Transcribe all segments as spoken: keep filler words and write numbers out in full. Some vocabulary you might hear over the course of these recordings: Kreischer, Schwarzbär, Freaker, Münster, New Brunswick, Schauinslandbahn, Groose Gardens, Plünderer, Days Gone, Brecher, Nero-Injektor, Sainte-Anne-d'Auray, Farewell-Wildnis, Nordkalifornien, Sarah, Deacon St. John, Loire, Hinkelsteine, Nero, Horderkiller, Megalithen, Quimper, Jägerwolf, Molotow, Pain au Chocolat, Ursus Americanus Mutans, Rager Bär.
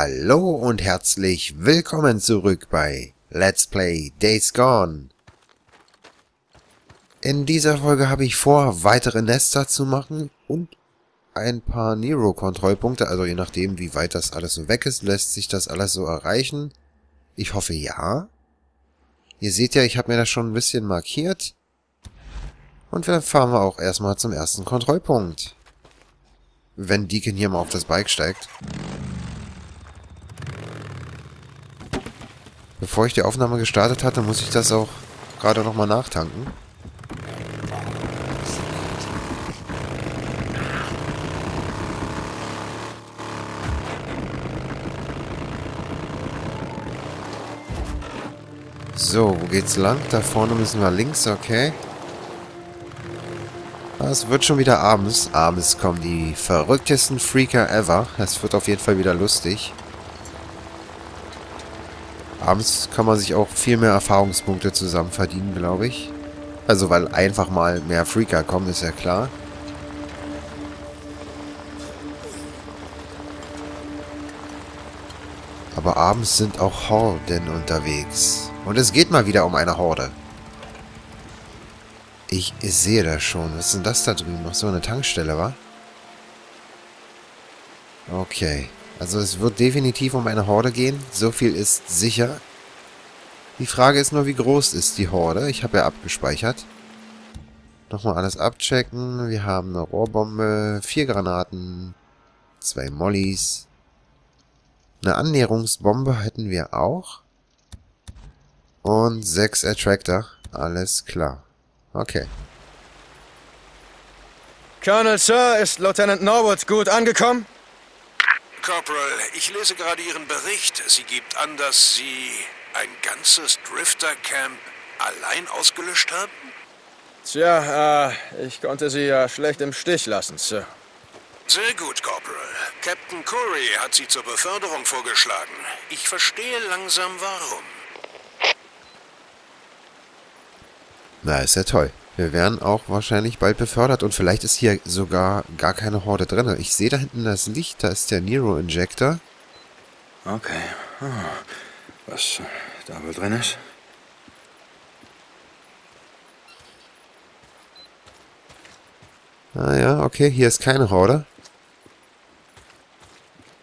Hallo und herzlich willkommen zurück bei Let's Play Days Gone. In dieser Folge habe ich vor, weitere Nester zu machen und ein paar Nero-Kontrollpunkte. Also je nachdem, wie weit das alles so weg ist, lässt sich das alles so erreichen. Ich hoffe ja. Ihr seht ja, ich habe mir das schon ein bisschen markiert. Und dann fahren wir auch erstmal zum ersten Kontrollpunkt. Wenn Deacon hier mal auf das Bike steigt. Bevor ich die Aufnahme gestartet hatte, muss ich das auch gerade nochmal nachtanken. So, wo geht's lang? Da vorne müssen wir links, okay. Es wird schon wieder abends. Abends kommen die verrücktesten Freaker ever. Das wird auf jeden Fall wieder lustig. Abends kann man sich auch viel mehr Erfahrungspunkte zusammen verdienen, glaube ich. Also, weil einfach mal mehr Freaker kommen, ist ja klar. Aber abends sind auch Horden unterwegs. Und es geht mal wieder um eine Horde. Ich sehe das schon. Was ist denn das da drüben? Noch so eine Tankstelle, wa? Okay. Also es wird definitiv um eine Horde gehen, so viel ist sicher. Die Frage ist nur, wie groß ist die Horde? Ich habe ja abgespeichert. Nochmal alles abchecken. Wir haben eine Rohrbombe, vier Granaten, zwei Mollys. Eine Annäherungsbombe hätten wir auch. Und sechs Attractor. Alles klar. Okay. Colonel Sir, ist Lieutenant Norwood gut angekommen? Corporal, ich lese gerade Ihren Bericht. Sie gibt an, dass Sie ein ganzes Drifter-Camp allein ausgelöscht haben? Tja, äh, ich konnte Sie ja schlecht im Stich lassen, Sir. Sehr gut, Corporal. Captain Corey hat Sie zur Beförderung vorgeschlagen. Ich verstehe langsam, warum. Na, ist ja toll. Wir werden auch wahrscheinlich bald befördert und vielleicht ist hier sogar gar keine Horde drin. Ich sehe da hinten das Licht, da ist der Nero-Injector. Okay. Oh. Was da wohl drin ist? Ah ja, okay, hier ist keine Horde.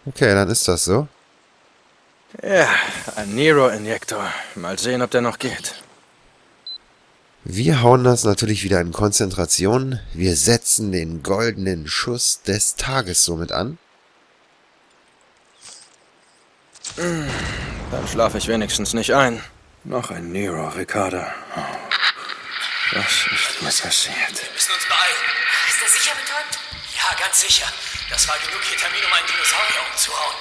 Okay, dann ist das so. Ja, ein Nero-Injektor. Mal sehen, ob der noch geht. Wir hauen das natürlich wieder in Konzentration. Wir setzen den goldenen Schuss des Tages somit an. Dann schlafe ich wenigstens nicht ein. Noch ein Nero, Ricarda. Was ist mir passiert? Wir müssen uns beeilen. Ist er sicher betäubt? Ja, ganz sicher. Das war genug Ketamin, um einen Dinosaurier umzuhauen.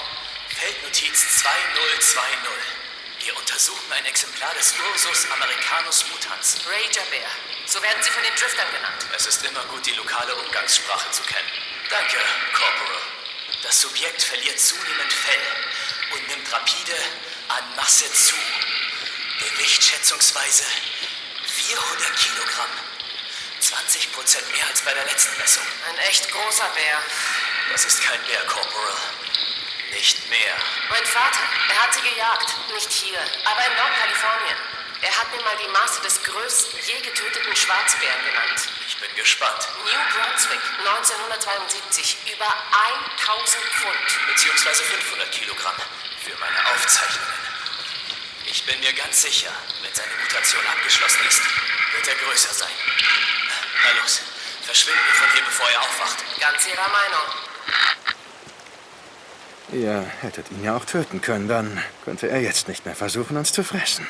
Feldnotiz zwei null zwei null. Wir untersuchen ein Exemplar des Ursus Americanus Mutans. Rager Bär. So werden sie von den Driftern genannt. Es ist immer gut, die lokale Umgangssprache zu kennen. Danke, Corporal. Das Subjekt verliert zunehmend Fell und nimmt rapide an Masse zu. Gewicht schätzungsweise vierhundert Kilogramm. zwanzig Prozent mehr als bei der letzten Messung. Ein echt großer Bär. Das ist kein Bär, Corporal. Nicht mehr. Mein Vater, er hat sie gejagt. Nicht hier, aber in Nordkalifornien. Er hat mir mal die Maße des größten je getöteten Schwarzbären genannt. Ich bin gespannt. New Brunswick, neunzehnhundertzweiundsiebzig. Über tausend Pfund. Beziehungsweise fünfhundert Kilogramm. Für meine Aufzeichnungen. Ich bin mir ganz sicher, wenn seine Mutation abgeschlossen ist, wird er größer sein. Na los, verschwinden wir von hier, bevor er aufwacht. Ganz Ihrer Meinung. Ihr hättet ihn ja auch töten können, dann könnte er jetzt nicht mehr versuchen, uns zu fressen.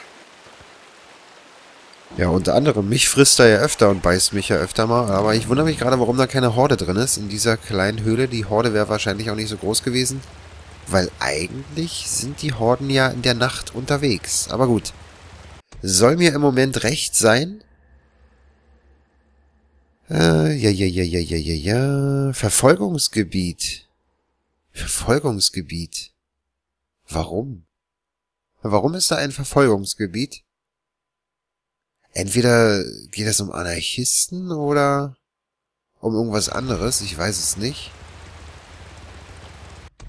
Ja, unter anderem, mich frisst er ja öfter und beißt mich ja öfter mal, aber ich wundere mich gerade, warum da keine Horde drin ist in dieser kleinen Höhle. Die Horde wäre wahrscheinlich auch nicht so groß gewesen, weil eigentlich sind die Horden ja in der Nacht unterwegs. Aber gut, soll mir im Moment recht sein? Äh, ja, ja, ja, ja, ja, ja, ja, Verfolgungsgebiet. Verfolgungsgebiet. Warum? Warum ist da ein Verfolgungsgebiet? Entweder geht es um Anarchisten oder um irgendwas anderes. Ich weiß es nicht.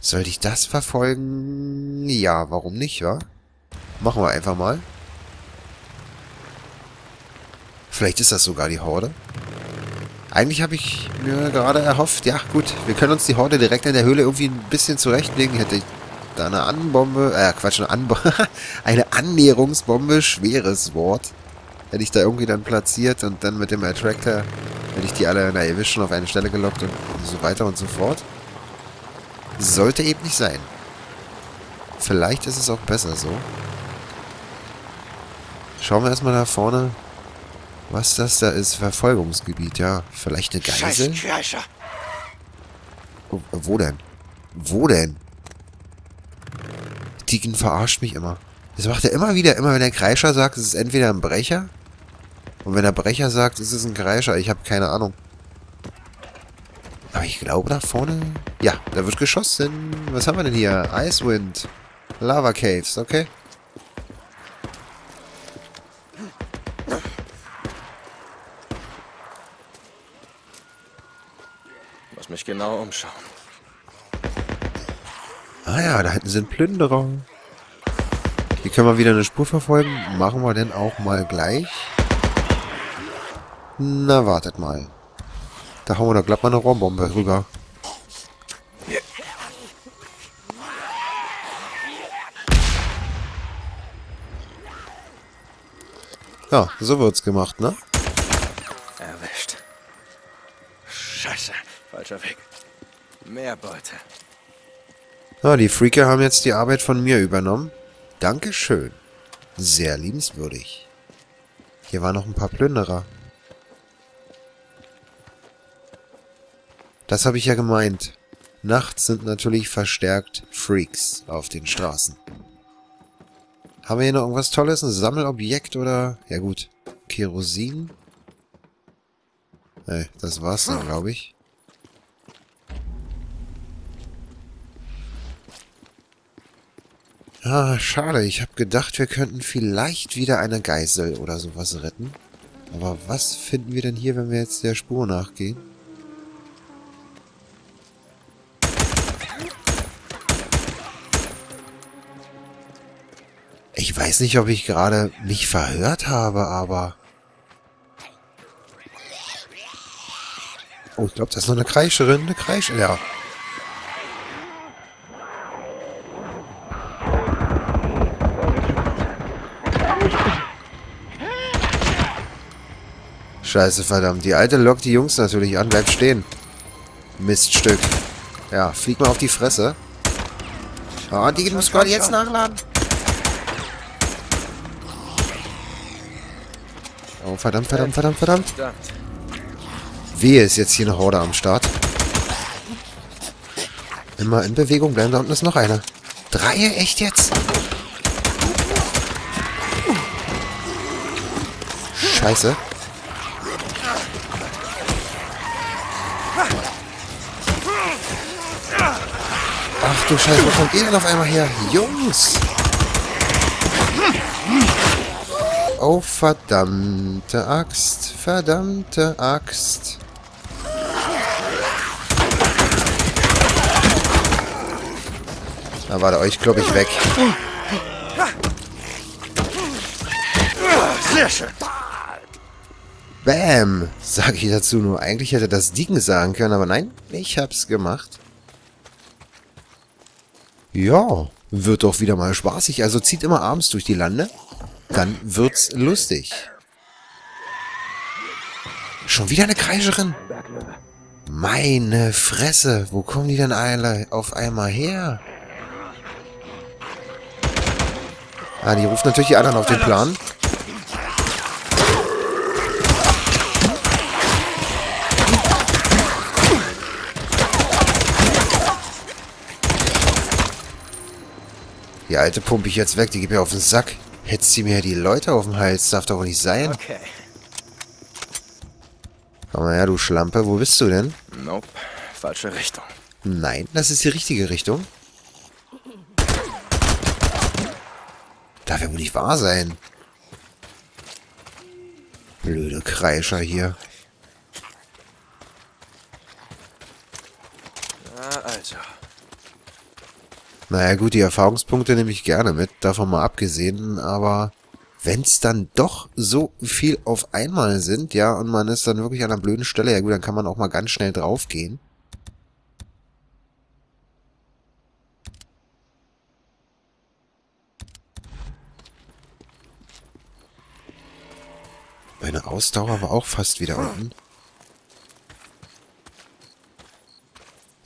Sollte ich das verfolgen? Ja, warum nicht, wa? Machen wir einfach mal. Vielleicht ist das sogar die Horde. Eigentlich habe ich mir gerade erhofft, ja gut, wir können uns die Horde direkt in der Höhle irgendwie ein bisschen zurechtlegen. Hätte ich da eine Anbombe, äh Quatsch, eine Anbombe, eine Annäherungsbombe, schweres Wort. Hätte ich da irgendwie dann platziert und dann mit dem Attractor hätte ich die alle in der Erwischung auf eine Stelle gelockt und so weiter und so fort. Sollte eben nicht sein. Vielleicht ist es auch besser so. Schauen wir erstmal da vorne, was das da ist. Verfolgungsgebiet, ja. Vielleicht eine Geisel? Scheiß Kreischer. Oh, wo denn? Wo denn? Deacon verarscht mich immer. Das macht er immer wieder. Immer wenn der Kreischer sagt, es ist entweder ein Brecher. Und wenn der Brecher sagt, es ist ein Kreischer. Ich habe keine Ahnung. Aber ich glaube da vorne... Ja, da wird geschossen. Was haben wir denn hier? Icewind. Lava Caves, okay. Muss mich genau umschauen. Ah ja, da hinten sind Plünderer. Hier können wir wieder eine Spur verfolgen. Machen wir denn auch mal gleich? Na, wartet mal. Da hauen wir doch glatt mal eine Rohrbombe rüber. Ja, so wird's gemacht, ne? Erwischt. Scheiße, falscher Weg. Mehr Beute. Ah, die Freaker haben jetzt die Arbeit von mir übernommen. Dankeschön. Sehr liebenswürdig. Hier waren noch ein paar Plünderer. Das habe ich ja gemeint. Nachts sind natürlich verstärkt Freaks auf den Straßen. Haben wir hier noch irgendwas Tolles? Ein Sammelobjekt oder... Ja gut. Kerosin? Ne, das war's dann, glaube ich. Ah, schade. Ich habe gedacht, wir könnten vielleicht wieder eine Geisel oder sowas retten. Aber was finden wir denn hier, wenn wir jetzt der Spur nachgehen? Ich weiß nicht, ob ich gerade mich verhört habe, aber... Oh, ich glaube, das ist noch eine Kreischerin, eine Kreischer, ja. Scheiße, verdammt. Die Alte lockt die Jungs natürlich an. Bleib stehen. Miststück. Ja, flieg mal auf die Fresse. Ah, die muss gerade jetzt nachladen. Oh, verdammt, verdammt, verdammt, verdammt. Wehe, ist jetzt hier eine Horde am Start. Immer in Bewegung bleiben. Da unten ist noch einer. Drei, echt jetzt? Scheiße. Ach du Scheiße, wo kommt ihr denn auf einmal her? Jungs! Oh, verdammte Axt. Verdammte Axt. Na, warte, euch klopp ich weg. Sehr schön. Bam, sage ich dazu nur. Eigentlich hätte das Deacon sagen können, aber nein, ich hab's gemacht. Ja, wird doch wieder mal spaßig. Also zieht immer abends durch die Lande. Dann wird's lustig. Schon wieder eine Kreischerin? Meine Fresse. Wo kommen die denn alle auf einmal her? Ah, die ruft natürlich die anderen auf den Plan. Die Alte pumpe ich jetzt weg. Die geht mir auf den Sack. Hetzt sie mir die Leute auf den Hals. Darf doch nicht sein. Okay. Komm her, du Schlampe. Wo bist du denn? Nope. Falsche Richtung. Nein, das ist die richtige Richtung. Darf ja wohl nicht wahr sein. Blöde Kreischer hier. Na also. Naja gut, die Erfahrungspunkte nehme ich gerne mit, davon mal abgesehen, aber wenn es dann doch so viel auf einmal sind, ja, und man ist dann wirklich an einer blöden Stelle, ja gut, dann kann man auch mal ganz schnell draufgehen. Meine Ausdauer war auch fast wieder unten.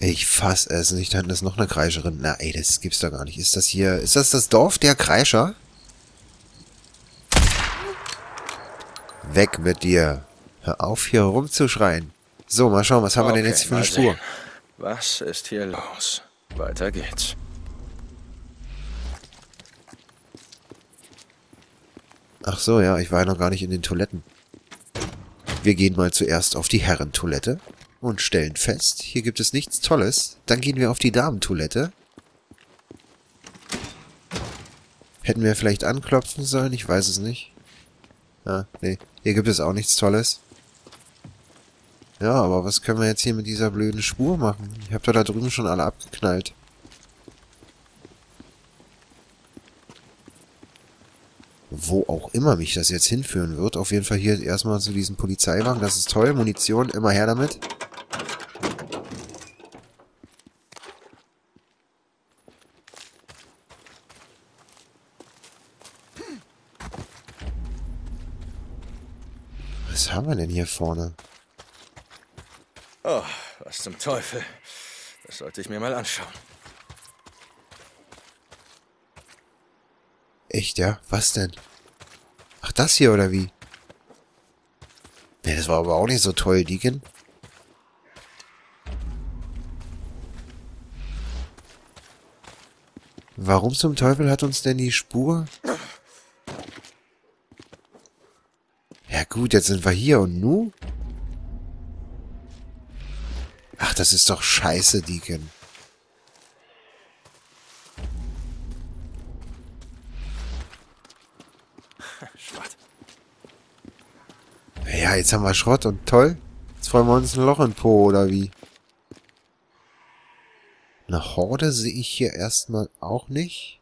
Ich fass es nicht, da ist noch eine Kreischerin. Na ey, das gibt's doch gar nicht. Ist das hier, ist das das Dorf der Kreischer? Weg mit dir. Hör auf, hier rumzuschreien. So, mal schauen, was haben okay, wir denn jetzt für eine Spur? Was ist hier los? Weiter geht's. Ach so, ja, ich war ja noch gar nicht in den Toiletten. Wir gehen mal zuerst auf die Herrentoilette und stellen fest, hier gibt es nichts Tolles. Dann gehen wir auf die Damentoilette. Hätten wir vielleicht anklopfen sollen? Ich weiß es nicht. Ah, nee, hier gibt es auch nichts Tolles. Ja, aber was können wir jetzt hier mit dieser blöden Spur machen? Ich hab doch da drüben schon alle abgeknallt. Wo auch immer mich das jetzt hinführen wird. Auf jeden Fall hier erstmal zu diesem Polizeiwagen. Das ist toll. Munition, immer her damit. Was haben wir denn hier vorne? Oh, was zum Teufel. Das sollte ich mir mal anschauen. Echt, ja? Was denn? Ach, das hier, oder wie? Ne, das war aber auch nicht so toll, Deacon. Warum zum Teufel hat uns denn die Spur? Ja gut, jetzt sind wir hier und nu? Ach, das ist doch scheiße, Deacon. Ja, jetzt haben wir Schrott und toll. Jetzt freuen wir uns ein Loch in Po, oder wie? Eine Horde sehe ich hier erstmal auch nicht.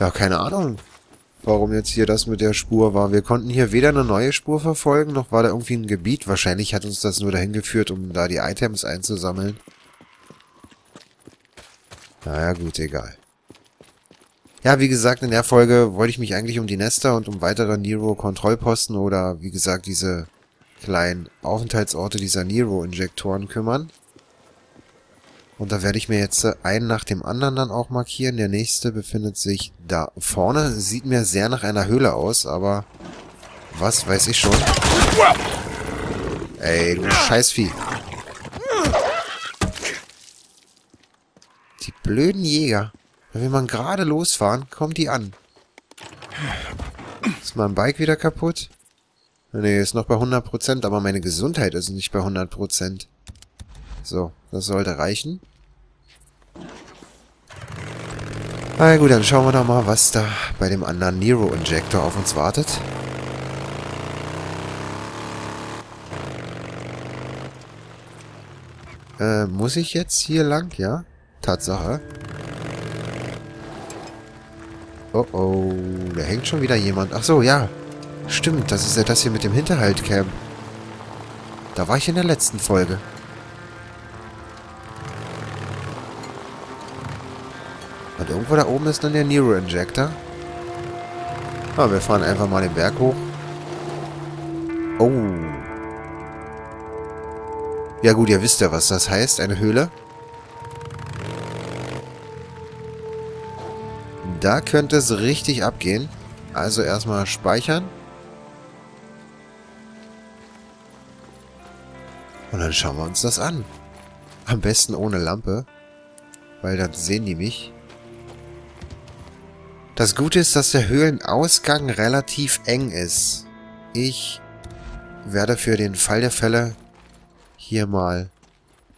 Ja, keine Ahnung, warum jetzt hier das mit der Spur war. Wir konnten hier weder eine neue Spur verfolgen, noch war da irgendwie ein Gebiet. Wahrscheinlich hat uns das nur dahin geführt, um da die Items einzusammeln. Naja, gut, egal. Ja, wie gesagt, in der Folge wollte ich mich eigentlich um die Nester und um weitere Nero-Kontrollposten oder, wie gesagt, diese kleinen Aufenthaltsorte dieser Nero-Injektoren kümmern. Und da werde ich mir jetzt einen nach dem anderen dann auch markieren. Der nächste befindet sich da vorne. Sieht mir sehr nach einer Höhle aus, aber was weiß ich schon. Ey, du Scheißvieh. Die blöden Jäger. Wenn man gerade losfahren, kommt die an. Ist mein Bike wieder kaputt? Ne, ist noch bei hundert Prozent, aber meine Gesundheit ist nicht bei hundert Prozent. So, das sollte reichen. Na gut, dann schauen wir doch mal, was da bei dem anderen Nero-Injektor auf uns wartet. Äh, muss ich jetzt hier lang? Ja, Tatsache. Oh oh, da hängt schon wieder jemand. Ach so, ja. Stimmt, das ist ja das hier mit dem Hinterhaltcam. Da war ich in der letzten Folge. Und irgendwo da oben ist dann der Nero-Injector. Ah, wir fahren einfach mal den Berg hoch. Oh. Ja gut, ihr wisst ja, was das heißt. Eine Höhle. Da könnte es richtig abgehen. Also erstmal speichern. Und dann schauen wir uns das an. Am besten ohne Lampe. Weil dann sehen die mich. Das Gute ist, dass der Höhlenausgang relativ eng ist. Ich werde für den Fall der Fälle hier mal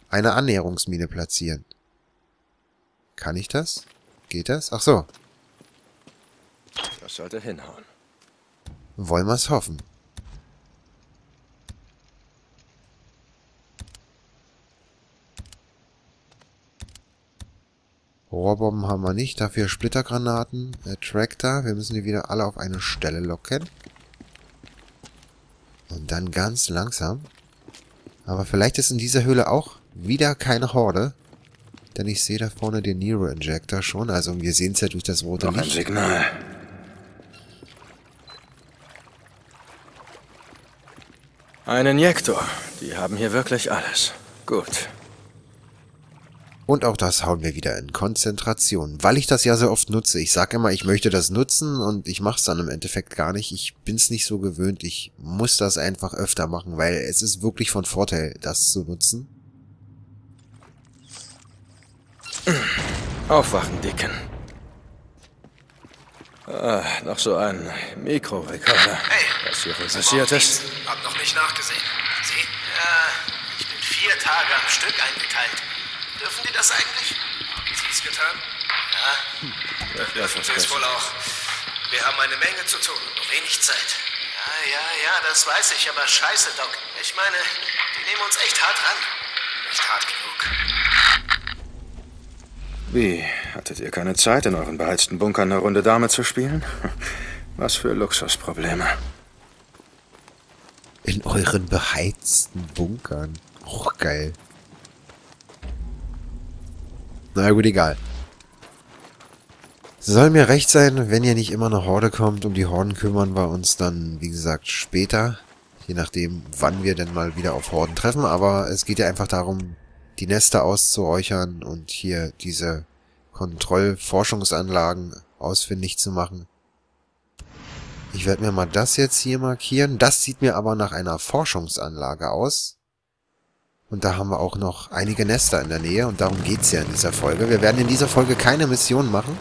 eine Annäherungsmine platzieren. Kann ich das? Geht das? Ach so. Das sollte hinhauen. Wollen wir es hoffen. Rohrbomben haben wir nicht. Dafür Splittergranaten, äh, Tractor. Wir müssen die wieder alle auf eine Stelle locken. Und dann ganz langsam. Aber vielleicht ist in dieser Höhle auch wieder keine Horde. Denn ich sehe da vorne den Nero-Injector schon. Also wir sehen es ja durch das rote Licht. Noch ein Signal. Ein Injektor. Die haben hier wirklich alles. Gut. Und auch das hauen wir wieder in Konzentration. Weil ich das ja so oft nutze. Ich sage immer, ich möchte das nutzen und ich mache es dann im Endeffekt gar nicht. Ich bin es nicht so gewöhnt. Ich muss das einfach öfter machen, weil es ist wirklich von Vorteil, das zu nutzen. Aufwachen, Deacon. Ah, noch so ein Mikrorekorder. Hey, was hier passiert ist. Hab noch nicht nachgesehen. Sieh, äh, ich bin vier Tage am Stück eingeteilt. Dürfen die das eigentlich? Haben sie es getan? Ja, ja dürfen sie es wohl auch. Wir haben eine Menge zu tun und nur wenig Zeit. Ja, ja, ja, das weiß ich, aber scheiße, Doc. Ich meine, die nehmen uns echt hart ran. Nicht hart genug. Wie, hattet ihr keine Zeit, in euren beheizten Bunkern eine Runde Dame zu spielen? Was für Luxusprobleme. In euren beheizten Bunkern? Och, geil. Na gut, egal. Soll mir recht sein, wenn ihr nicht immer eine Horde kommt. Um die Horden kümmern wir uns dann, wie gesagt, später. Je nachdem, wann wir denn mal wieder auf Horden treffen. Aber es geht ja einfach darum, die Nester auszuräuchern und hier diese Kontrollforschungsanlagen ausfindig zu machen. Ich werde mir mal das jetzt hier markieren. Das sieht mir aber nach einer Forschungsanlage aus. Und da haben wir auch noch einige Nester in der Nähe. Und darum geht es ja in dieser Folge. Wir werden in dieser Folge keine Mission machen.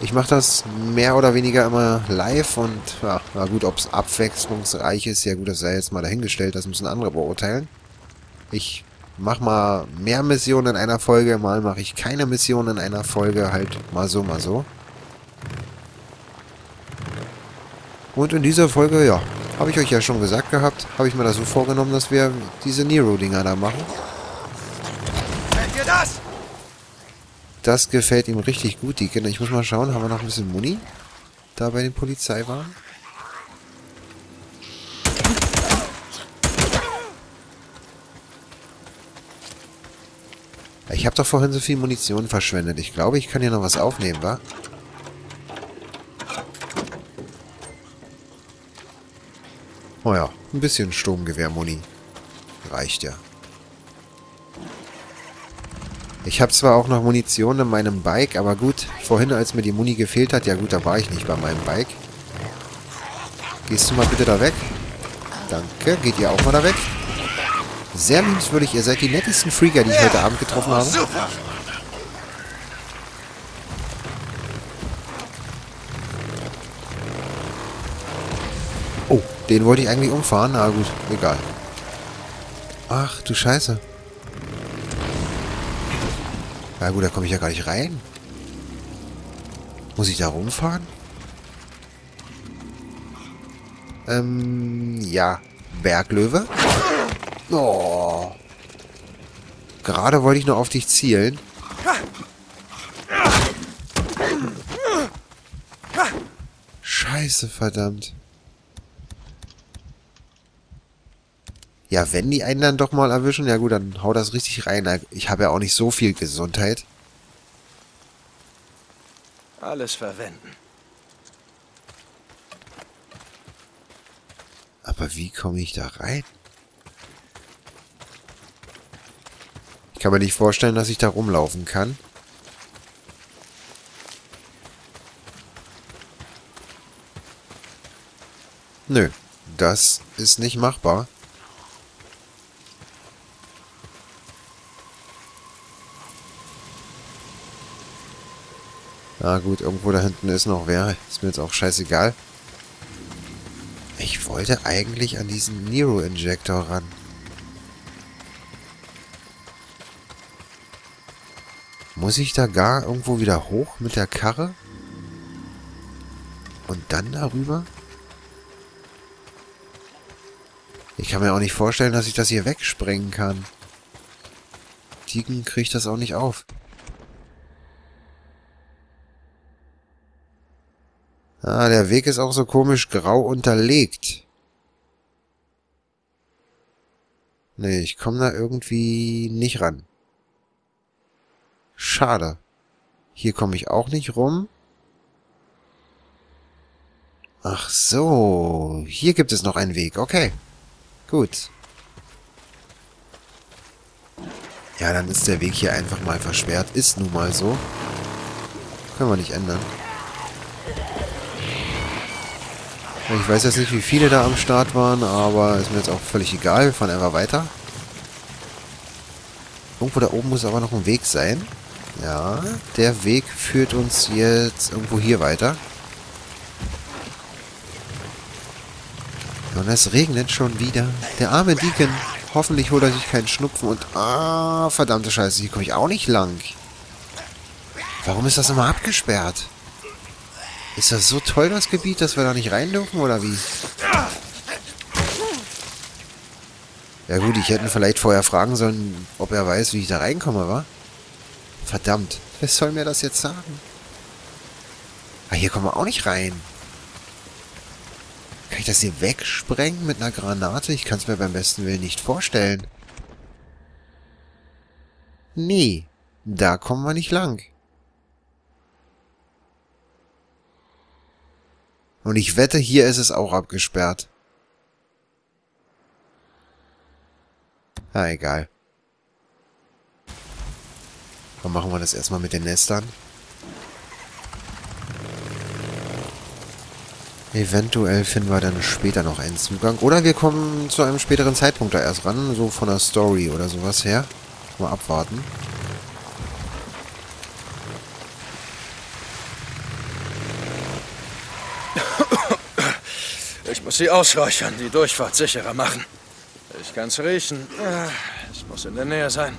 Ich mache das mehr oder weniger immer live. Und ja, na gut, ob es abwechslungsreich ist, ja gut, das sei jetzt mal dahingestellt. Das müssen andere beurteilen. Ich mache mal mehr Missionen in einer Folge. Mal mache ich keine Mission in einer Folge. Halt mal so, mal so. Und in dieser Folge, ja... Habe ich euch ja schon gesagt gehabt, habe ich mir das so vorgenommen, dass wir diese Nero-Dinger da machen. Kennt ihr das? Das gefällt ihm richtig gut, die Kinder. Ich muss mal schauen, haben wir noch ein bisschen Muni? Da bei den Polizeiwagen? Ich habe doch vorhin so viel Munition verschwendet. Ich glaube, ich kann hier noch was aufnehmen, wa? Oh ja, ein bisschen Sturmgewehr-Muni. Reicht ja. Ich habe zwar auch noch Munition in meinem Bike, aber gut, vorhin als mir die Muni gefehlt hat, ja gut, da war ich nicht bei meinem Bike. Gehst du mal bitte da weg? Danke, geht ihr auch mal da weg? Sehr liebenswürdig, ihr seid die nettesten Freaker, die ich heute Abend getroffen habe. Den wollte ich eigentlich umfahren, na gut, egal. Ach, du Scheiße. Na gut, da komme ich ja gar nicht rein. Muss ich da rumfahren? Ähm, ja. Berglöwe? Oh. Gerade wollte ich noch auf dich zielen. Scheiße, verdammt. Ja, wenn die einen dann doch mal erwischen, ja gut, dann hau das richtig rein. Ich habe ja auch nicht so viel Gesundheit. Alles verwenden. Aber wie komme ich da rein? Ich kann mir nicht vorstellen, dass ich da rumlaufen kann. Nö, das ist nicht machbar. Na gut, irgendwo da hinten ist noch wer. Ist mir jetzt auch scheißegal. Ich wollte eigentlich an diesen Nero-Injector ran. Muss ich da gar irgendwo wieder hoch mit der Karre? Und dann darüber? Ich kann mir auch nicht vorstellen, dass ich das hier wegsprengen kann. Deacon kriegt das auch nicht auf. Ah, der Weg ist auch so komisch grau unterlegt. Nee, ich komme da irgendwie nicht ran. Schade. Hier komme ich auch nicht rum. Ach so, hier gibt es noch einen Weg. Okay, gut. Ja, dann ist der Weg hier einfach mal versperrt. Ist nun mal so. Können wir nicht ändern. Ich weiß jetzt nicht, wie viele da am Start waren, aber ist mir jetzt auch völlig egal. Wir fahren einfach weiter. Irgendwo da oben muss aber noch ein Weg sein. Ja, der Weg führt uns jetzt irgendwo hier weiter. Und es regnet schon wieder. Der arme Deacon. Hoffentlich holt er sich keinen Schnupfen und... Ah, verdammte Scheiße, hier komme ich auch nicht lang. Warum ist das immer abgesperrt? Ist das so toll, das Gebiet, dass wir da nicht rein dürfen, oder wie? Ja gut, ich hätte vielleicht vorher fragen sollen, ob er weiß, wie ich da reinkomme, wa? Verdammt, wer soll mir das jetzt sagen? Ah, hier kommen wir auch nicht rein. Kann ich das hier wegsprengen mit einer Granate? Ich kann es mir beim besten Willen nicht vorstellen. Nee, da kommen wir nicht lang. Und ich wette, hier ist es auch abgesperrt. Na, egal. Dann machen wir das erstmal mit den Nestern. Eventuell finden wir dann später noch einen Zugang. Oder wir kommen zu einem späteren Zeitpunkt da erst ran. So von der Story oder sowas her. Mal abwarten. Ich muss sie ausräuchern, die Durchfahrt sicherer machen. Ich kann's riechen. Es muss in der Nähe sein.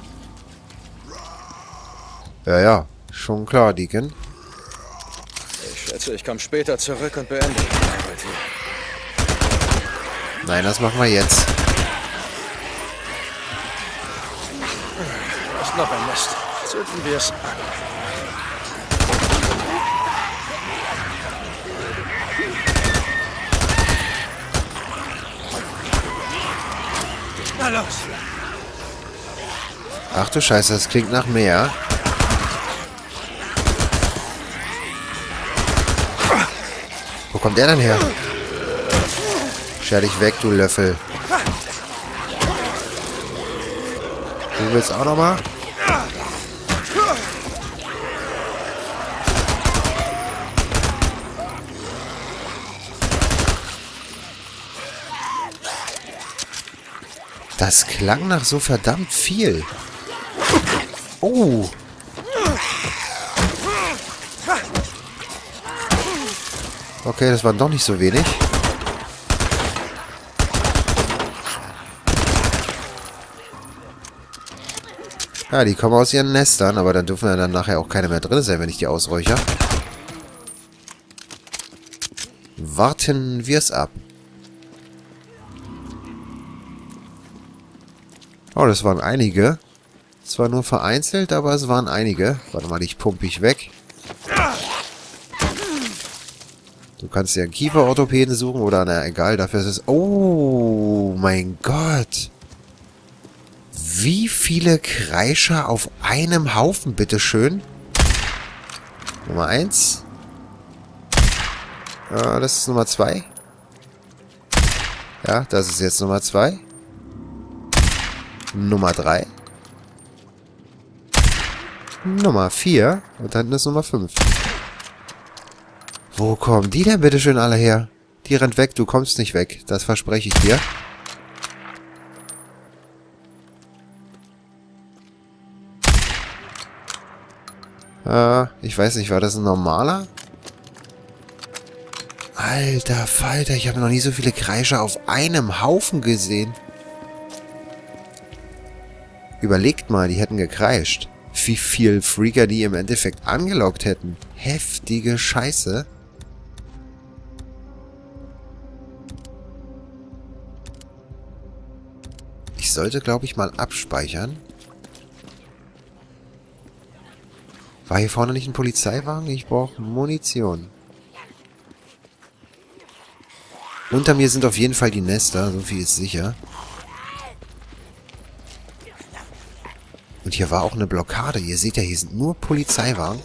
Ja, ja. Schon klar, Deacon. Ich schätze, ich komme später zurück und beende die Arbeit hier. Nein, das machen wir jetzt. Ist noch ein Mist. Zünden wir es an. Na los! Ach du Scheiße, das klingt nach mehr. Wo kommt der denn her? Scher dich weg, du Löffel. Du willst auch nochmal? Das klang nach so verdammt viel. Oh. Okay, das waren doch nicht so wenig. Ja, die kommen aus ihren Nestern, aber dann dürfen dann nachher auch keine mehr drin sein, wenn ich die ausräuchere. Warten wir es ab. Oh, das waren einige. Zwar nur vereinzelt, aber es waren einige. Warte mal, ich pumpe ich weg. Du kannst dir einen Kieferorthopäden suchen oder, na egal, dafür ist es... Oh, mein Gott. Wie viele Kreischer auf einem Haufen, bitteschön. Nummer eins. Ah, das ist Nummer zwei. Ja, das ist jetzt Nummer zwei. Nummer drei. Nummer vier. Und dann ist Nummer fünf. Wo kommen die denn bitteschön alle her? Die rennt weg, du kommst nicht weg. Das verspreche ich dir. Äh, ich weiß nicht, war das ein normaler? Alter Falter, ich habe noch nie so viele Kreischer auf einem Haufen gesehen. Überlegt mal, die hätten gekreischt. Wie viel Freaker die im Endeffekt angelockt hätten. Heftige Scheiße. Ich sollte, glaube ich, mal abspeichern. War hier vorne nicht ein Polizeiwagen? Ich brauche Munition. Unter mir sind auf jeden Fall die Nester, so viel ist sicher. Und hier war auch eine Blockade. Ihr seht ja, hier sind nur Polizeiwagen.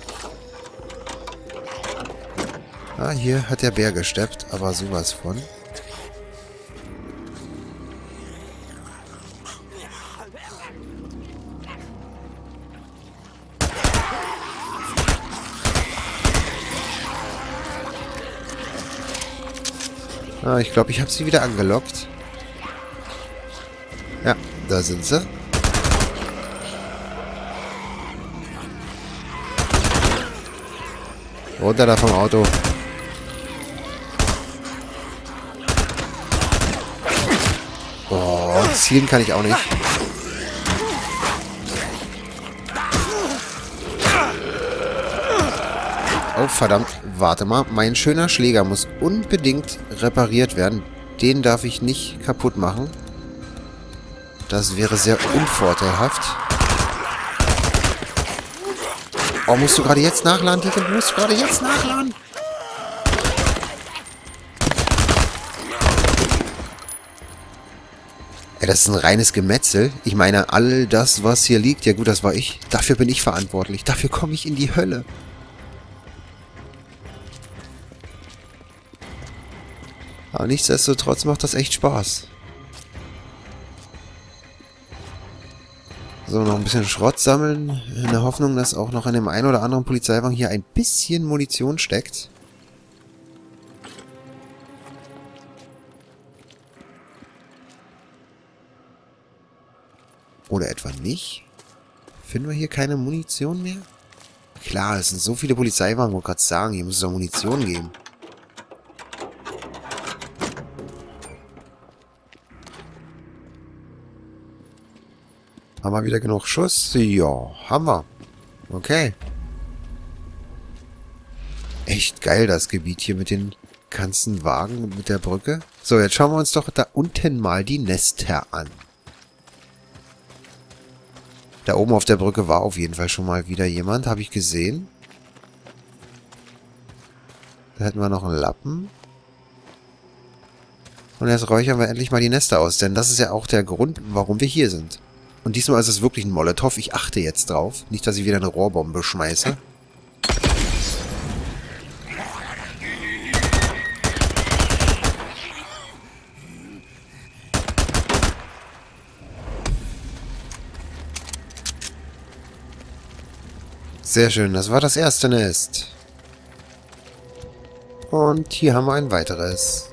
Ah, hier hat der Bär gesteppt, aber sowas von. Ah, ich glaube, ich habe sie wieder angelockt. Ja, da sind sie. Runter da vom Auto. Oh, zielen kann ich auch nicht. Oh, verdammt. Warte mal. Mein schöner Schläger muss unbedingt repariert werden. Den darf ich nicht kaputt machen. Das wäre sehr unvorteilhaft. Oh, musst du gerade jetzt nachladen, Deacon? Musst du gerade jetzt nachladen? Ey, das ist ein reines Gemetzel. Ich meine, all das, was hier liegt, ja gut, das war ich. Dafür bin ich verantwortlich. Dafür komme ich in die Hölle. Aber nichtsdestotrotz macht das echt Spaß. So, noch ein bisschen Schrott sammeln, in der Hoffnung, dass auch noch in dem einen oder anderen Polizeiwagen hier ein bisschen Munition steckt. Oder etwa nicht? Finden wir hier keine Munition mehr? Klar, es sind so viele Polizeiwagen, wo ich gerade sagen, hier muss es doch Munition geben. Haben wir wieder genug Schuss? Ja, haben wir. Okay. Echt geil, das Gebiet hier mit den ganzen Wagen und mit der Brücke. So, jetzt schauen wir uns doch da unten mal die Nester an. Da oben auf der Brücke war auf jeden Fall schon mal wieder jemand, habe ich gesehen. Da hätten wir noch einen Lappen. Und jetzt räuchern wir endlich mal die Nester aus, denn das ist ja auch der Grund, warum wir hier sind. Und diesmal ist es wirklich ein Molotow. Ich achte jetzt drauf. Nicht, dass ich wieder eine Rohrbombe schmeiße. Sehr schön, das war das erste Nest. Und hier haben wir ein weiteres.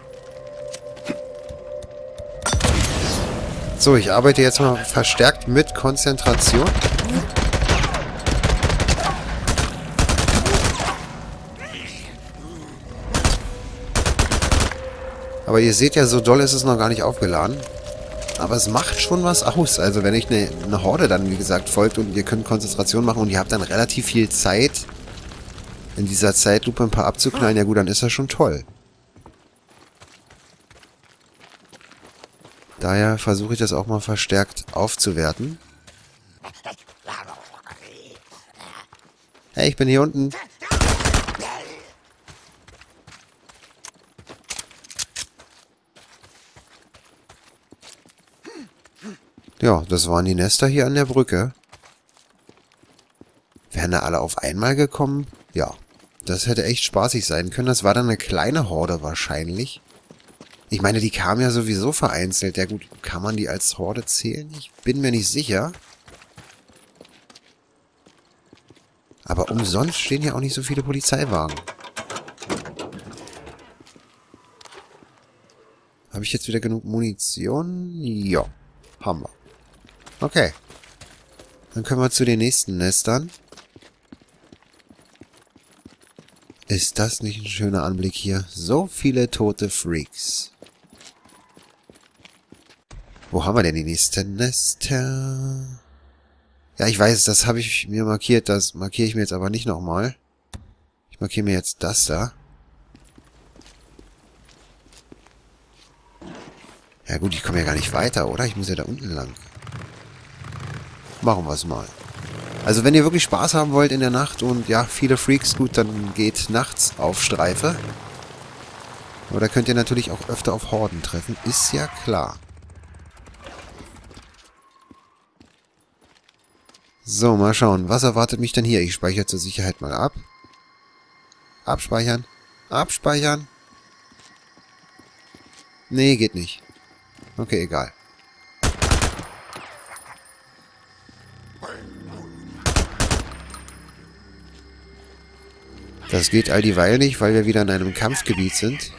So, ich arbeite jetzt mal verstärkt mit Konzentration. Aber ihr seht ja, so doll ist es noch gar nicht aufgeladen. Aber es macht schon was aus. Also wenn euch eine, eine Horde dann, wie gesagt, folgt und ihr könnt Konzentration machen und ihr habt dann relativ viel Zeit, in dieser Zeitlupe ein paar abzuknallen, ja gut, dann ist das schon toll. Daher versuche ich das auch mal verstärkt aufzuwerten. Hey, ich bin hier unten. Ja, das waren die Nester hier an der Brücke. Wären da alle auf einmal gekommen? Ja, das hätte echt spaßig sein können. Das war dann eine kleine Horde wahrscheinlich. Ich meine, die kamen ja sowieso vereinzelt. Ja gut, kann man die als Horde zählen? Ich bin mir nicht sicher. Aber umsonst stehen ja auch nicht so viele Polizeiwagen. Habe ich jetzt wieder genug Munition? Ja, haben wir. Okay. Dann können wir zu den nächsten Nestern. Ist das nicht ein schöner Anblick hier? So viele tote Freaks. Wo haben wir denn die nächsten Nester? Ja, ich weiß, das habe ich mir markiert. Das markiere ich mir jetzt aber nicht nochmal. Ich markiere mir jetzt das da. Ja gut, ich komme ja gar nicht weiter, oder? Ich muss ja da unten lang. Machen wir es mal. Also wenn ihr wirklich Spaß haben wollt in der Nacht und ja, viele Freaks, gut, dann geht nachts auf Streife. Aber da könnt ihr natürlich auch öfter auf Horden treffen. Ist ja klar. So, mal schauen. Was erwartet mich denn hier? Ich speichere zur Sicherheit mal ab. Abspeichern. Abspeichern. Nee, geht nicht. Okay, egal. Das geht all die Weile nicht, weil wir wieder in einem Kampfgebiet sind.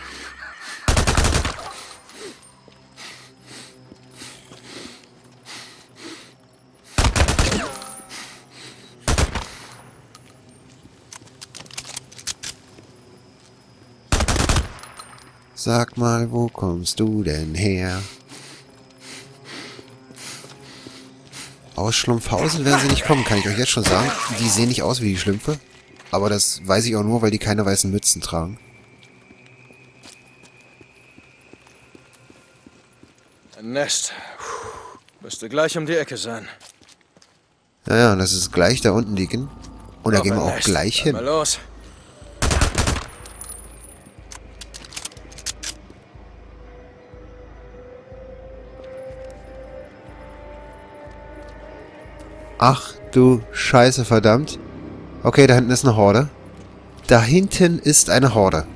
Sag mal, wo kommst du denn her? Aus Schlumpfhausen werden sie nicht kommen, kann ich euch jetzt schon sagen. Die sehen nicht aus wie die Schlümpfe. Aber das weiß ich auch nur, weil die keine weißen Mützen tragen. Ein Nest. Puh. Müsste gleich um die Ecke sein. Naja, das ist gleich da unten liegen. Und da gehen wir auch Nest. Gleich hin. Mal los. Ach du Scheiße, verdammt. Okay, da hinten ist eine Horde. Da hinten ist eine Horde.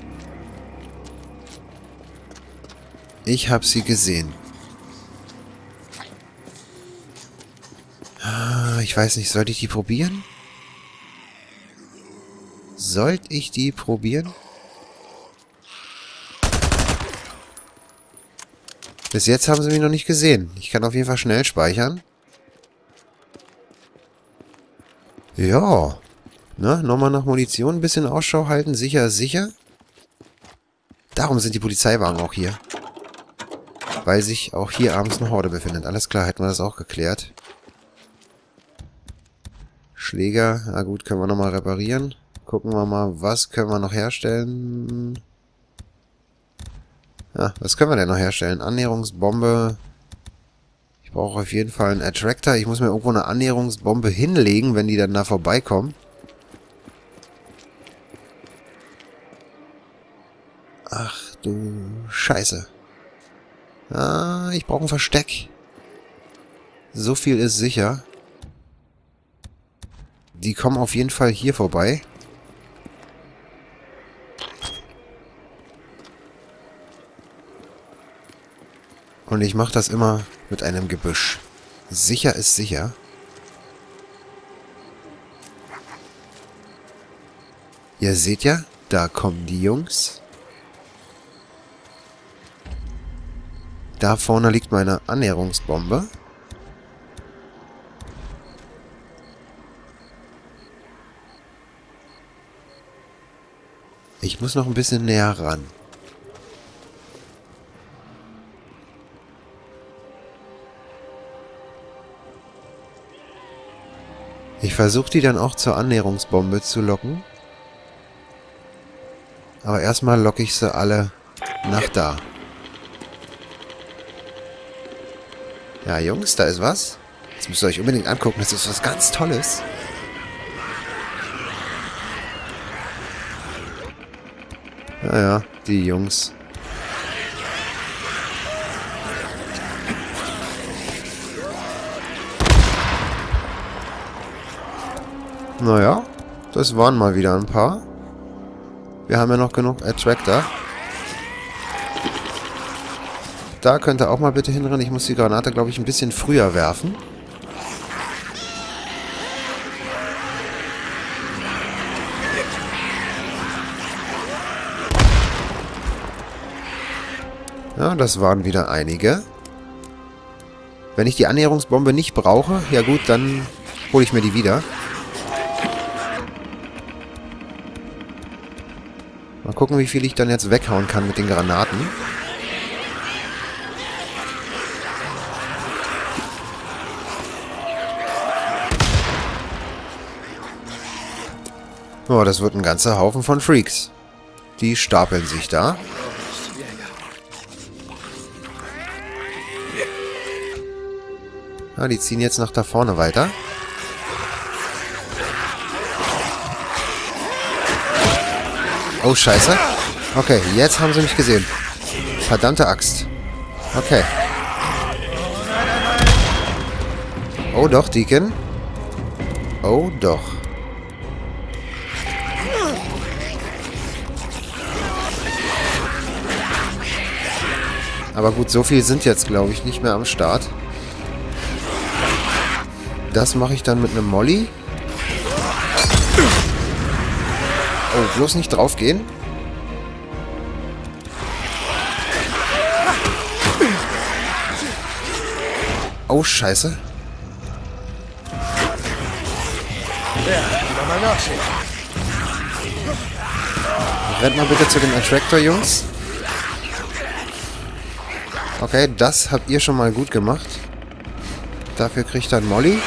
Ich habe sie gesehen. Ich weiß nicht, sollte ich die probieren? Sollte ich die probieren? Bis jetzt haben sie mich noch nicht gesehen. Ich kann auf jeden Fall schnell speichern. Ja. Na, nochmal nach Munition ein bisschen Ausschau halten. Sicher, sicher. Darum sind die Polizeiwagen auch hier. Weil sich auch hier abends eine Horde befindet. Alles klar, hätten wir das auch geklärt. Schläger. Na gut, können wir nochmal reparieren. Gucken wir mal, was können wir noch herstellen. Ja, was können wir denn noch herstellen? Annäherungsbombe. Ich brauche auf jeden Fall einen Attractor. Ich muss mir irgendwo eine Annäherungsbombe hinlegen, wenn die dann da vorbeikommen. Ach du Scheiße. Ah, ich brauche ein Versteck. So viel ist sicher. Die kommen auf jeden Fall hier vorbei. Und ich mache das immer mit einem Gebüsch. Sicher ist sicher. Ihr seht ja, da kommen die Jungs. Da vorne liegt meine Annäherungsbombe. Ich muss noch ein bisschen näher ran. Ich versuche die dann auch zur Annäherungsbombe zu locken. Aber erstmal locke ich sie alle nach da. Ja, Jungs, da ist was. Das müsst ihr euch unbedingt angucken. Das ist was ganz Tolles. Naja, die Jungs. Naja, das waren mal wieder ein paar. Wir haben ja noch genug Attractor. Da könnt ihr auch mal bitte hinrennen. Ich muss die Granate, glaube ich, ein bisschen früher werfen. Ja, das waren wieder einige. Wenn ich die Annäherungsbombe nicht brauche, ja gut, dann hole ich mir die wieder. Mal gucken, wie viel ich dann jetzt weghauen kann mit den Granaten. Oh, das wird ein ganzer Haufen von Freaks. Die stapeln sich da. Ah, die ziehen jetzt nach da vorne weiter. Oh, scheiße. Okay, jetzt haben sie mich gesehen. Verdammte Axt. Okay. Oh doch, Deacon. Oh doch. Aber gut, so viel sind jetzt, glaube ich, nicht mehr am Start. Das mache ich dann mit einem Molly. Oh, bloß nicht draufgehen. Oh, scheiße. Rennt mal bitte zu dem Attractor, Jungs. Okay, das habt ihr schon mal gut gemacht. Dafür kriegt dann Molly.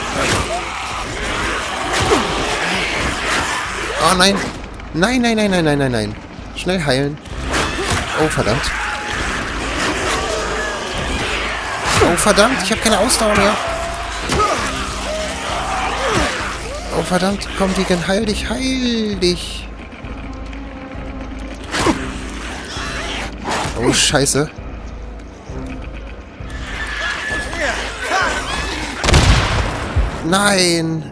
Oh nein. Nein, nein, nein, nein, nein, nein, nein. Schnell heilen. Oh, verdammt. Oh, verdammt. Ich habe keine Ausdauer mehr. Oh, verdammt. Komm, Deacon, heil dich, heil dich. Oh, scheiße. Nein!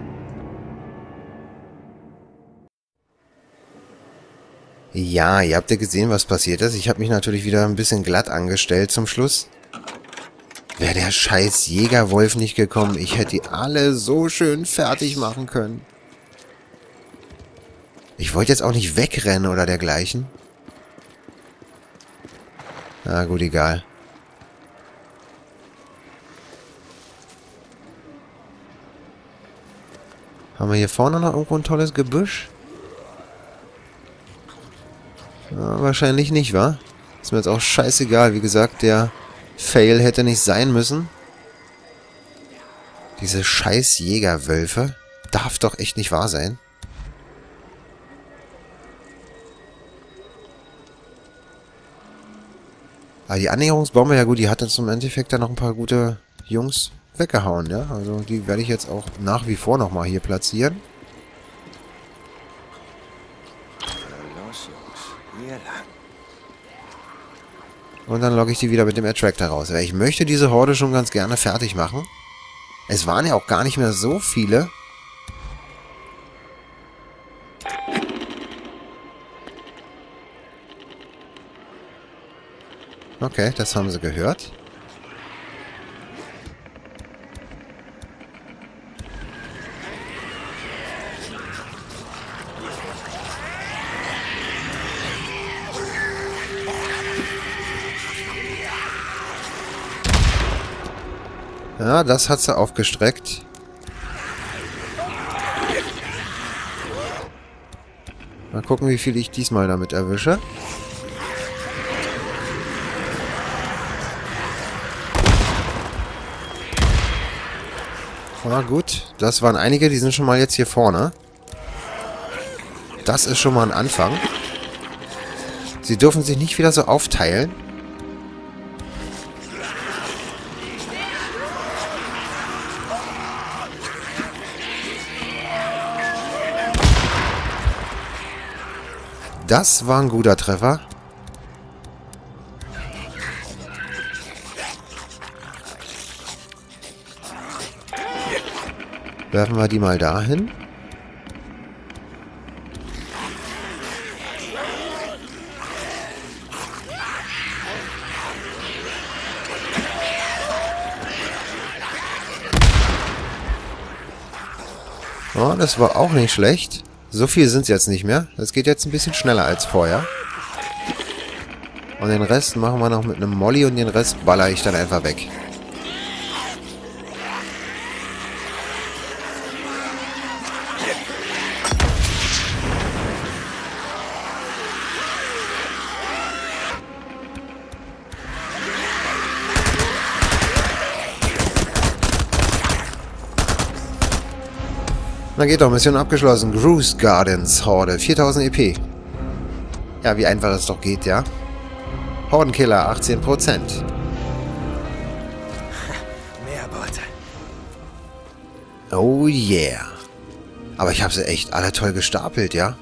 Ja, ihr habt ja gesehen, was passiert ist. Ich habe mich natürlich wieder ein bisschen glatt angestellt zum Schluss. Wäre der scheiß Jägerwolf nicht gekommen, ich hätte die alle so schön fertig machen können. Ich wollte jetzt auch nicht wegrennen oder dergleichen. Na gut, egal. Haben wir hier vorne noch irgendwo ein tolles Gebüsch? Ja, wahrscheinlich nicht, wa? Ist mir jetzt auch scheißegal. Wie gesagt, der Fail hätte nicht sein müssen. Diese scheiß Jägerwölfe. Darf doch echt nicht wahr sein. Aber die Annäherungsbombe, ja gut, die hat uns im Endeffekt dann noch ein paar gute Jungs weggehauen, ja. Also die werde ich jetzt auch nach wie vor nochmal hier platzieren. Und dann logge ich die wieder mit dem Attractor raus. Weil ich möchte diese Horde schon ganz gerne fertig machen. Es waren ja auch gar nicht mehr so viele. Okay, das haben sie gehört. Ja, das hat sie aufgestreckt. Mal gucken, wie viel ich diesmal damit erwische. Na gut, das waren einige, die sind schon mal jetzt hier vorne. Das ist schon mal ein Anfang. Sie dürfen sich nicht wieder so aufteilen. Das war ein guter Treffer. Werfen wir die mal dahin. Oh, das war auch nicht schlecht. So viel sind es jetzt nicht mehr. Das geht jetzt ein bisschen schneller als vorher. Und den Rest machen wir noch mit einem Molly und den Rest baller ich dann einfach weg. Na geht doch, Mission abgeschlossen. Groose Gardens, Horde, viertausend E P. Ja, wie einfach es doch geht, ja. Hordenkiller, achtzehn Prozent. Mehr Beute. Oh yeah. Aber ich habe sie echt alle toll gestapelt, ja.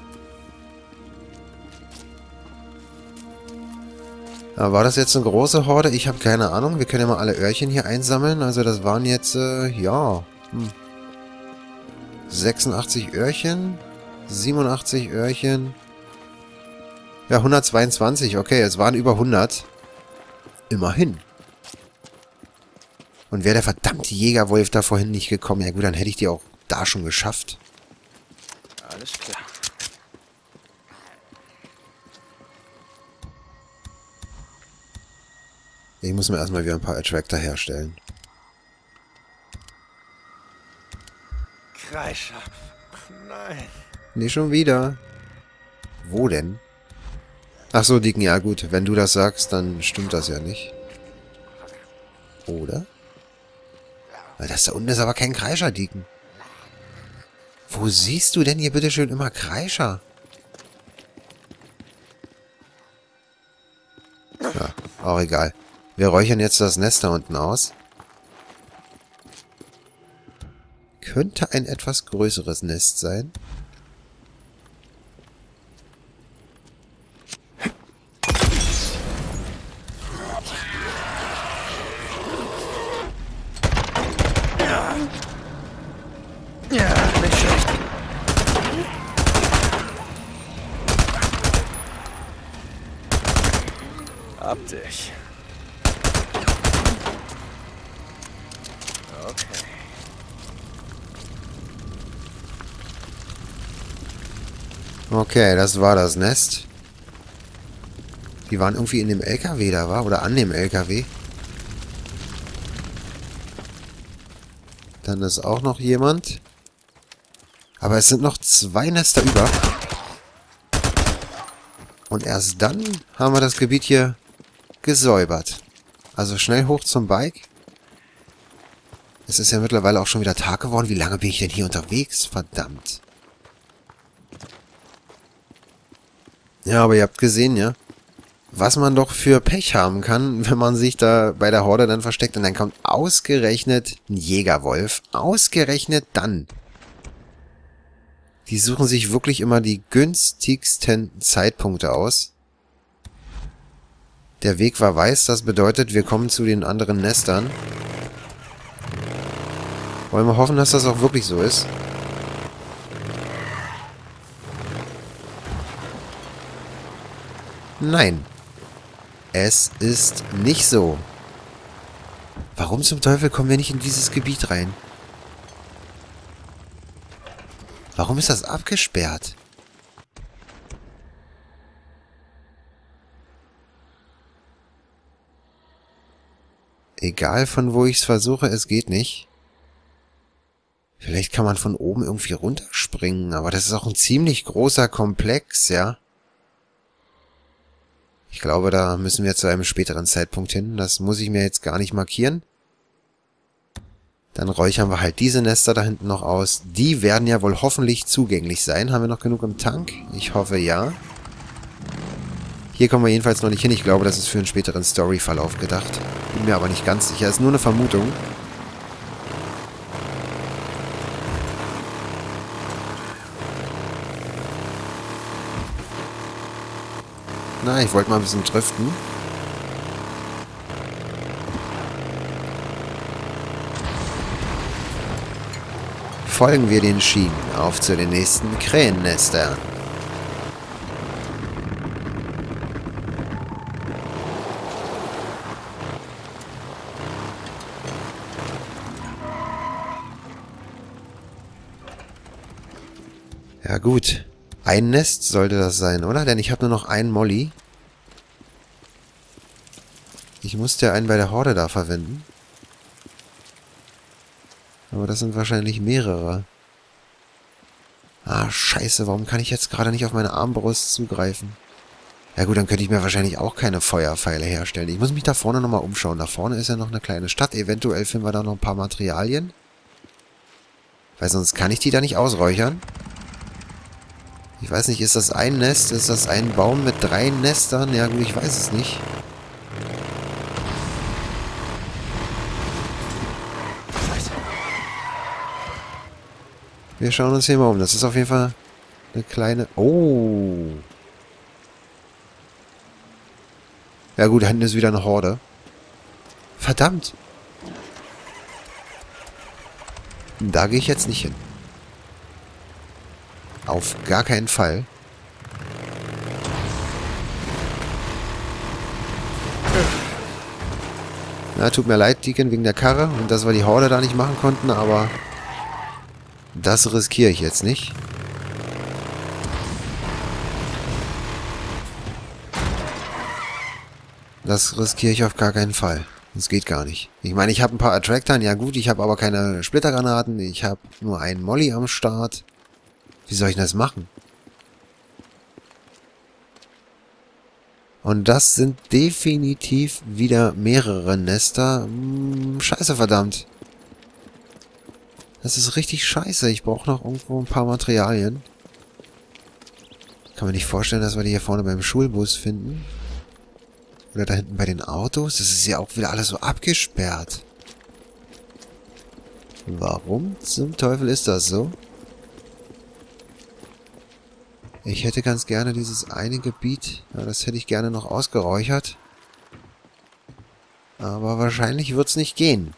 War das jetzt eine große Horde? Ich habe keine Ahnung. Wir können ja mal alle Öhrchen hier einsammeln. Also das waren jetzt, äh, ja, hm. sechsundachtzig Öhrchen, siebenundachtzig Öhrchen. Ja, hundertzweiundzwanzig. Okay, es waren über hundert. Immerhin. Und wäre der verdammte Jägerwolf da vorhin nicht gekommen, ja gut, dann hätte ich die auch da schon geschafft. Alles klar. Ich muss mir erstmal wieder ein paar Attractor herstellen. Kreischer. Nein. Nee, schon wieder. Wo denn? Ach so, Deacon, ja gut. Wenn du das sagst, dann stimmt das ja nicht. Oder? Das da unten ist aber kein Kreischer, Deacon. Wo siehst du denn hier bitteschön immer Kreischer? Ja, auch egal. Wir räuchern jetzt das Nest da unten aus. Könnte ein etwas größeres Nest sein. Okay, das war das Nest. Die waren irgendwie in dem L K W da, war? Oder an dem L K W. Dann ist auch noch jemand. Aber es sind noch zwei Nester über. Und erst dann haben wir das Gebiet hier gesäubert. Also schnell hoch zum Bike. Es ist ja mittlerweile auch schon wieder Tag geworden. Wie lange bin ich denn hier unterwegs? Verdammt. Ja, aber ihr habt gesehen, ja, was man doch für Pech haben kann, wenn man sich da bei der Horde dann versteckt und dann kommt ausgerechnet ein Jägerwolf. Ausgerechnet dann. Die suchen sich wirklich immer die günstigsten Zeitpunkte aus. Der Weg war weiß, das bedeutet, wir kommen zu den anderen Nestern. Wollen wir hoffen, dass das auch wirklich so ist. Nein, es ist nicht so. Warum zum Teufel kommen wir nicht in dieses Gebiet rein? Warum ist das abgesperrt? Egal von wo ich es versuche, es geht nicht. Vielleicht kann man von oben irgendwie runterspringen, aber das ist auch ein ziemlich großer Komplex, ja? Ich glaube, da müssen wir zu einem späteren Zeitpunkt hin. Das muss ich mir jetzt gar nicht markieren. Dann räuchern wir halt diese Nester da hinten noch aus. Die werden ja wohl hoffentlich zugänglich sein. Haben wir noch genug im Tank? Ich hoffe, ja. Hier kommen wir jedenfalls noch nicht hin. Ich glaube, das ist für einen späteren Story-Verlauf gedacht. Bin mir aber nicht ganz sicher. Ist nur eine Vermutung. Na, ich wollte mal ein bisschen driften. Folgen wir den Schienen auf zu den nächsten Krähennestern. Ja gut. Ein Nest sollte das sein, oder? Denn ich habe nur noch einen Molly. Ich musste ja einen bei der Horde da verwenden. Aber das sind wahrscheinlich mehrere. Ah, scheiße, warum kann ich jetzt gerade nicht auf meine Armbrust zugreifen? Ja gut, dann könnte ich mir wahrscheinlich auch keine Feuerpfeile herstellen. Ich muss mich da vorne nochmal umschauen. Da vorne ist ja noch eine kleine Stadt. Eventuell finden wir da noch ein paar Materialien. Weil sonst kann ich die da nicht ausräuchern. Ich weiß nicht, ist das ein Nest? Ist das ein Baum mit drei Nestern? Ja gut, ich weiß es nicht. Wir schauen uns hier mal um. Das ist auf jeden Fall eine kleine... Oh! Ja gut, da hinten ist wieder eine Horde. Verdammt. Da gehe ich jetzt nicht hin. Auf gar keinen Fall. Na, tut mir leid, Deacon, wegen der Karre. Und dass wir die Horde da nicht machen konnten, aber... das riskiere ich jetzt nicht. Das riskiere ich auf gar keinen Fall. Das geht gar nicht. Ich meine, ich habe ein paar Attractoren. Ja gut, ich habe aber keine Splittergranaten. Ich habe nur einen Molly am Start. Wie soll ich denn das machen? Und das sind definitiv wieder mehrere Nester. Hm, scheiße, verdammt. Das ist richtig scheiße. Ich brauche noch irgendwo ein paar Materialien. Kann mir nicht vorstellen, dass wir die hier vorne beim Schulbus finden. Oder da hinten bei den Autos. Das ist ja auch wieder alles so abgesperrt. Warum zum Teufel ist das so? Ich hätte ganz gerne dieses eine Gebiet, ja, das hätte ich gerne noch ausgeräuchert. Aber wahrscheinlich wird es nicht gehen.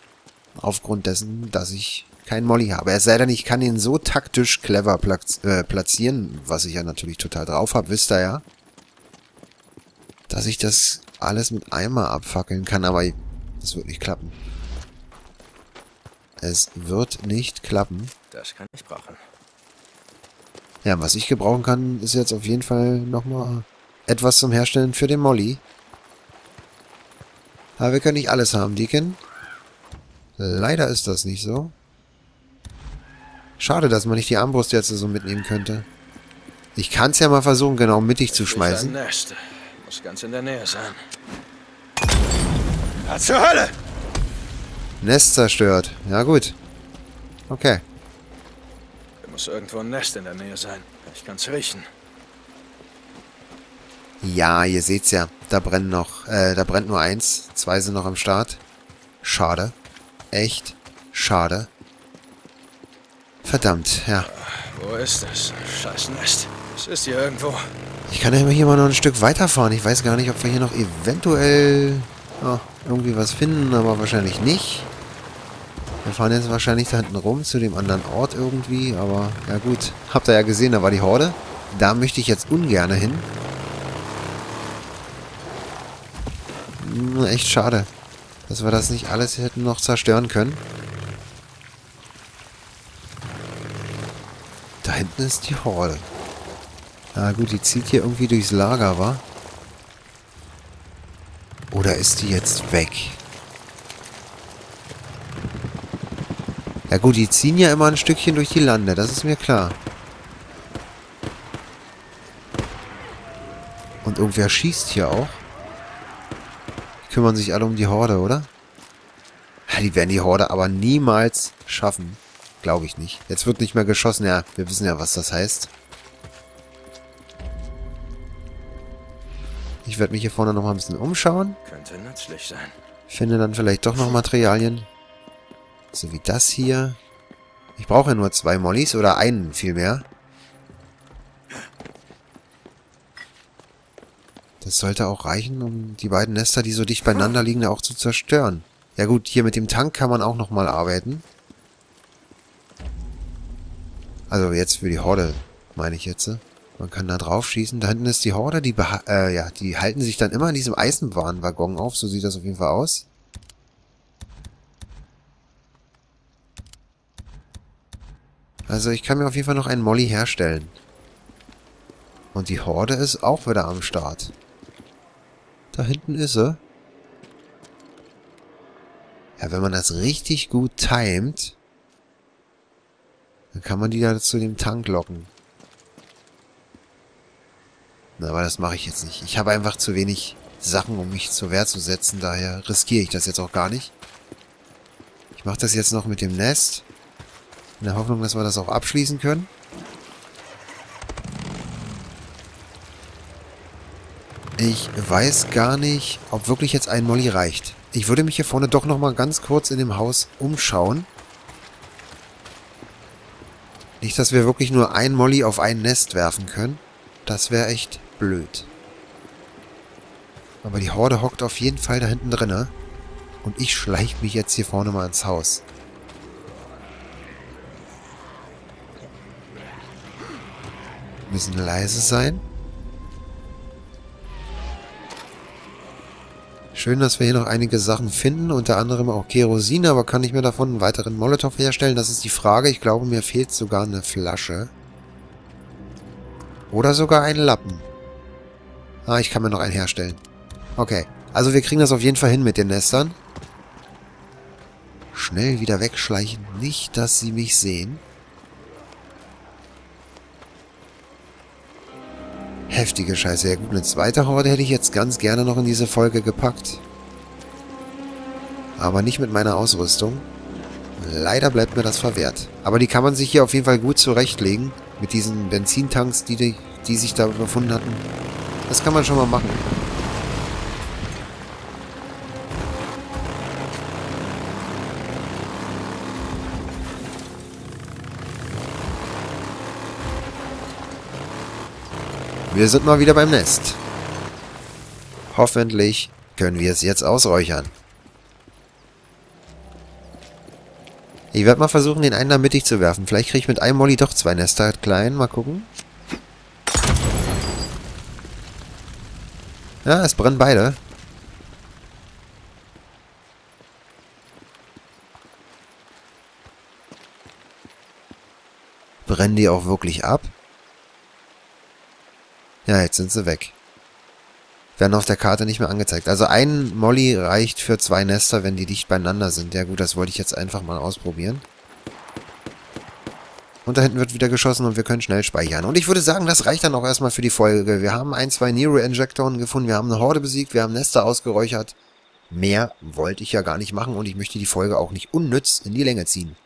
Aufgrund dessen, dass ich keinen Molly habe. Es sei denn, ich kann ihn so taktisch clever platz äh, platzieren, was ich ja natürlich total drauf habe, wisst ihr ja. Dass ich das alles mit Eimer abfackeln kann, aber das wird nicht klappen. Es wird nicht klappen. Das kann ich brauchen. Ja, was ich gebrauchen kann, ist jetzt auf jeden Fall nochmal etwas zum Herstellen für den Molly. Aber wir können nicht alles haben, Deacon. Leider ist das nicht so. Schade, dass man nicht die Armbrust jetzt so mitnehmen könnte. Ich kann es ja mal versuchen, genau mittig zu schmeißen. Nest. Muss ganz in der Nähe sein. Was zur Hölle? Nest zerstört. Ja gut. Okay. Muss irgendwo ein Nest in der Nähe sein. Ich kann's riechen. Ja, ihr seht's ja. Da brennt noch, äh, da brennt nur eins. Zwei sind noch am Start. Schade. Echt schade. Verdammt, ja. Wo ist das? Scheiß Nest. Es ist hier irgendwo. Ich kann ja immer hier mal noch ein Stück weiterfahren. Ich weiß gar nicht, ob wir hier noch eventuell oh, irgendwie was finden, aber wahrscheinlich nicht. Wir fahren jetzt wahrscheinlich da hinten rum, zu dem anderen Ort irgendwie, aber ja gut. Habt ihr ja gesehen, da war die Horde. Da möchte ich jetzt ungerne hin. Hm, echt schade, dass wir das nicht alles hätten noch zerstören können. Da hinten ist die Horde. Na gut, die zieht hier irgendwie durchs Lager, wa? Oder ist die jetzt weg? Ja gut, die ziehen ja immer ein Stückchen durch die Lande, das ist mir klar. Und irgendwer schießt hier auch. Die kümmern sich alle um die Horde, oder? Die werden die Horde aber niemals schaffen. Glaube ich nicht. Jetzt wird nicht mehr geschossen, ja, wir wissen ja, was das heißt. Ich werde mich hier vorne nochmal ein bisschen umschauen. Könnte nützlich sein. Finde dann vielleicht doch noch Materialien. So wie das hier. Ich brauche ja nur zwei Mollys oder einen vielmehr. Das sollte auch reichen, um die beiden Nester, die so dicht beieinander liegen, auch zu zerstören. Ja gut, hier mit dem Tank kann man auch nochmal arbeiten. Also jetzt für die Horde, meine ich jetzt. Man kann da drauf schießen. Da hinten ist die Horde, die äh, ja, die halten sich dann immer in diesem Eisenbahnwaggon auf. So sieht das auf jeden Fall aus. Also ich kann mir auf jeden Fall noch einen Molly herstellen. Und die Horde ist auch wieder am Start. Da hinten ist sie. Ja, wenn man das richtig gut timet, dann kann man die da zu dem Tank locken. Na, aber das mache ich jetzt nicht. Ich habe einfach zu wenig Sachen, um mich zur Wehr zu setzen. Daher riskiere ich das jetzt auch gar nicht. Ich mache das jetzt noch mit dem Nest. In der Hoffnung, dass wir das auch abschließen können. Ich weiß gar nicht, ob wirklich jetzt ein Molly reicht. Ich würde mich hier vorne doch nochmal ganz kurz in dem Haus umschauen. Nicht, dass wir wirklich nur ein Molly auf ein Nest werfen können. Das wäre echt blöd. Aber die Horde hockt auf jeden Fall da hinten drinne. Und ich schleiche mich jetzt hier vorne mal ins Haus. Müssen leise sein. Schön, dass wir hier noch einige Sachen finden. Unter anderem auch Kerosin. Aber kann ich mir davon einen weiteren Molotow herstellen? Das ist die Frage. Ich glaube, mir fehlt sogar eine Flasche. Oder sogar einen Lappen. Ah, ich kann mir noch einen herstellen. Okay. Also wir kriegen das auf jeden Fall hin mit den Nestern. Schnell wieder wegschleichen. Nicht, dass sie mich sehen. Heftige Scheiße. Ja gut, eine zweite Horde hätte ich jetzt ganz gerne noch in diese Folge gepackt. Aber nicht mit meiner Ausrüstung. Leider bleibt mir das verwehrt. Aber die kann man sich hier auf jeden Fall gut zurechtlegen. Mit diesen Benzintanks, die, die, die sich da befunden hatten. Das kann man schon mal machen. Wir sind mal wieder beim Nest. Hoffentlich können wir es jetzt ausräuchern. Ich werde mal versuchen, den einen da mittig zu werfen. Vielleicht kriege ich mit einem Molly doch zwei Nester klein. Mal gucken. Ja, es brennen beide. Brennen die auch wirklich ab? Ja, jetzt sind sie weg. Werden auf der Karte nicht mehr angezeigt. Also ein Molly reicht für zwei Nester, wenn die dicht beieinander sind. Ja gut, das wollte ich jetzt einfach mal ausprobieren. Und da hinten wird wieder geschossen und wir können schnell speichern. Und ich würde sagen, das reicht dann auch erstmal für die Folge. Wir haben ein, zwei Nero-Injektoren gefunden, wir haben eine Horde besiegt, wir haben Nester ausgeräuchert. Mehr wollte ich ja gar nicht machen und ich möchte die Folge auch nicht unnütz in die Länge ziehen.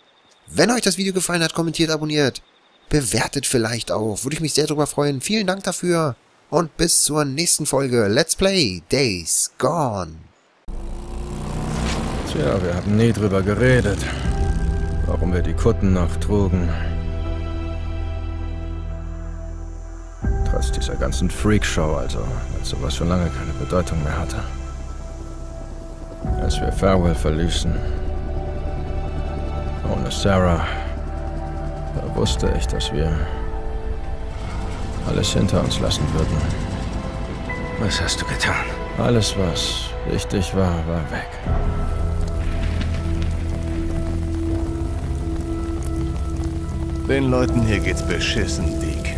Wenn euch das Video gefallen hat, kommentiert, abonniert. Bewertet vielleicht auch. Würde ich mich sehr darüber freuen. Vielen Dank dafür. Und bis zur nächsten Folge. Let's Play Days Gone. Tja, wir haben nie drüber geredet. Warum wir die Kutten noch trugen. Trotz dieser ganzen Freakshow also, als sowas schon lange keine Bedeutung mehr hatte. Als wir Farewell verließen. Ohne Sarah. Da wusste ich, dass wir alles hinter uns lassen würden. Was hast du getan? Alles, was wichtig war, war weg. Den Leuten hier geht's beschissen, Deke.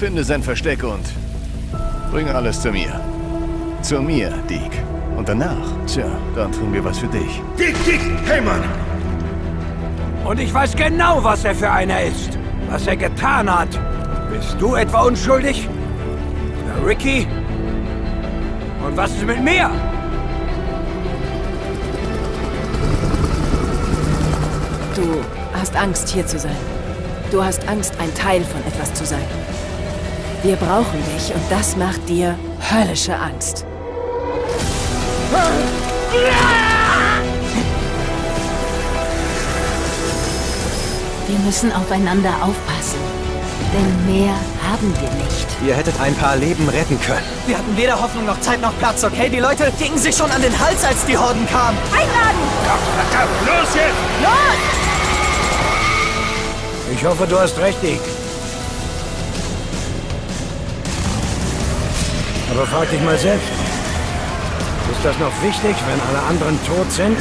Finde sein Versteck und bring alles zu mir. Zu mir, Deke. Und danach, tja, dann tun wir was für dich. Deke, Deke, hey Mann! Und ich weiß genau, was er für einer ist. Was er getan hat. Bist du etwa unschuldig? Oder Ricky? Und was ist mit mir? Du hast Angst, hier zu sein. Du hast Angst, ein Teil von etwas zu sein. Wir brauchen dich und das macht dir höllische Angst. Wir müssen aufeinander aufpassen, denn mehr haben wir nicht. Ihr hättet ein paar Leben retten können. Wir hatten weder Hoffnung noch Zeit noch Platz, okay? Die Leute gingen sich schon an den Hals, als die Horden kamen. Einladen! Komm, komm, los jetzt! Los! Ich hoffe, du hast recht, Deke. Aber frag dich mal selbst, ist das noch wichtig, wenn alle anderen tot sind?